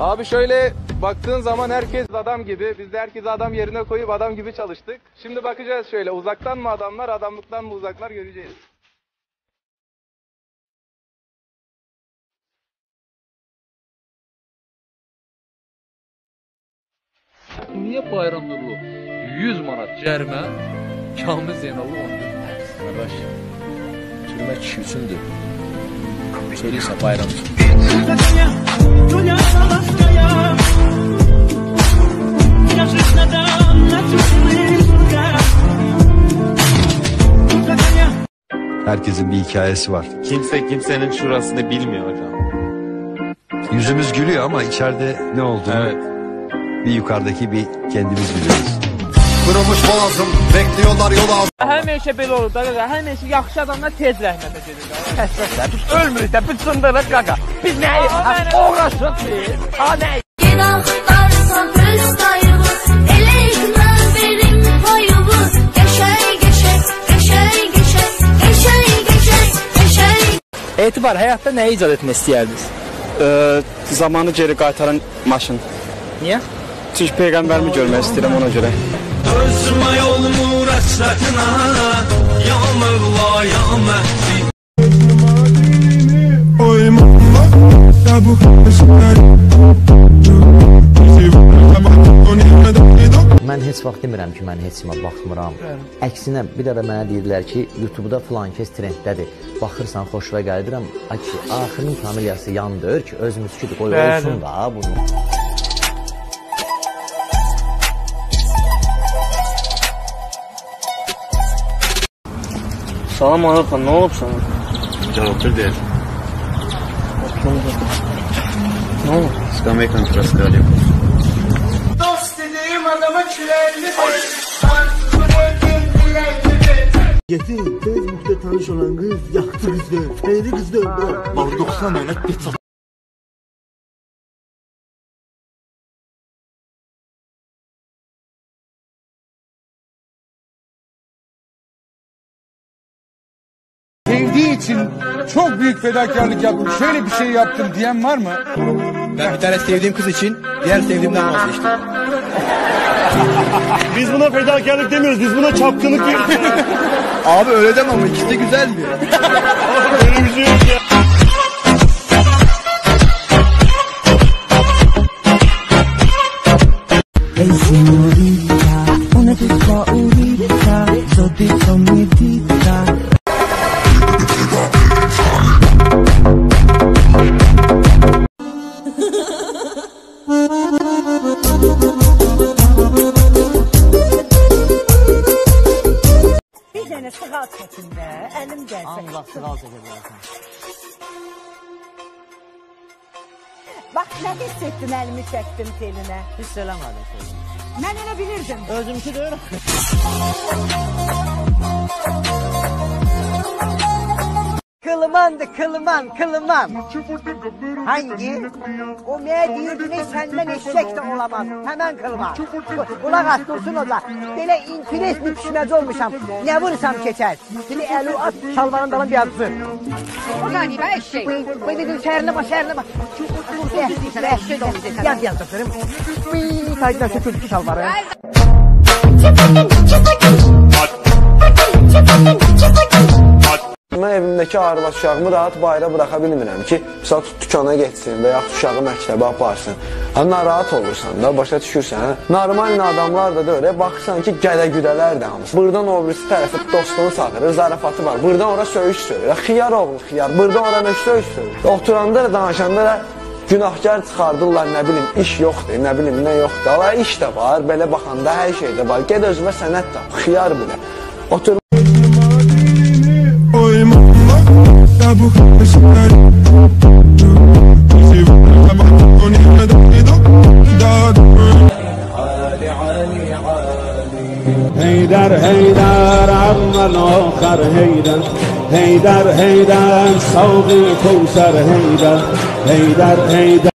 Abi şöyle baktığın zaman herkes adam gibi. Biz de herkesi adam yerine koyup adam gibi çalıştık. Şimdi bakacağız şöyle uzaktan mı adamlar, adamlıktan mı uzaklar göreceğiz. Niye bayramda bu 100 manat cərmə Kamil Zeynallı 10 gün? Kardeş, türmə kişi üçündür. Seriyse bayramdır. Herkesin bir hikayesi var. Kimse kimsenin şurasını bilmiyor hocam. Yüzümüz gülüyor ama içeride ne olduğunu bir yukarıdaki bir kendimiz biliyoruz. Kırılmış boğazım, bekliyorlar yol ağzı. Her şey böyle olur da, her şey yaxşı adamlar tez rəhmətə gedirlər. Həsrətlər, biz ölmürük də, biz sındırırıq qaqa. Biz nəyiz? Uğraşırıq biz. Ha nəyiz? Günahlarsan öz dayımız, elə iqnaz verin payımız. Geçək, geçək, geçək, geçək, geçək, geçək, geçək. Etibar, həyatda nəyi icat etmək istəyərdiniz? Zamanı geri qaytaran maşın. Niye? Çünkü peygamberimi görmek istedim ona göre. Ben hiç vaxt demirəm ki, ben heç kimə baxmıram. Əksinə, bir ara mənə deyirlər ki, YouTube'da falan kes trenddədir. Baxırsan, xoşuna gəlir ama axırın familiyası yandır ki, öz müsküdür, qoy olsun da bunu. Salam Anarxan, ne olub sana? Cavabdır deyil. Ne olub? Skamekan kırası qalib. Dost dediğim adama küləyini verir. Yetim, Facebook'da tanış olan kız, yaktı kızdı, feyri kızdı. Bağır 90 önet bir çatı. Sevdiği için çok büyük fedakarlık yaptım, şöyle bir şey yaptım diyen var mı? Ben bir tane sevdiğim kız için diğer sevdiğimden vazgeçtim. Biz buna fedakarlık demiyoruz, biz buna çapkınlık diyoruz. Abi öyle deme ama ikisi de güzeldi. Önümüzü yok ya. Sıqal çəkin də, əlim gəlsə. Allah sıqal çəkəcəksən. Bax, nə hiss etdin əlimi çəkdim telinə? Hiss eləmədim. Mən elə bilirdim. Özümkü deyir. Kılımandı, kılıman, kılıman. Hangi? O meğer diyordu ne senden eşek de olamaz. Hemen kılıman. Kulak at dursun onlar. Böyle interes bir pişmez olmuşam. Ne vursam keçer. Şimdi eli at şalvarın dalın bir atsın. O galiba eşek. Böyle dedim şehirine bak, şehirine bak. Yaz yaz atarım. Saydına şu kültü şalvarı. Mən evimdəki arvad uşağımı rahat bayra bıraka bilmirəm ki, misal tut dükkana geçsin veya uşağı məktəbə aparsın. Narahat olursan da, başa düşürsən. Normal adamlar da öyle baksan ki, gələ-güdələr də hamısı. Buradan obrisi tərəfi dostunu satırır, zarafatı var. Buradan ora söyüş söyür. Xiyar oğlu xiyar, buradan ora nə söyüş söyür. Oturanda da, danışanda da günahkar çıxardırlar, nə bilim, iş yoxdur, nə bilim, nə yoxdur. Ala iş də var, belə baxanda hər şey də var. Ged özümə sənət tap, xiyar bilə. Otur. Heydər, Heydər, amman oxar Heydər, Heydər, Heydər, savqı kovsar Heydər, Heydər, Heydər.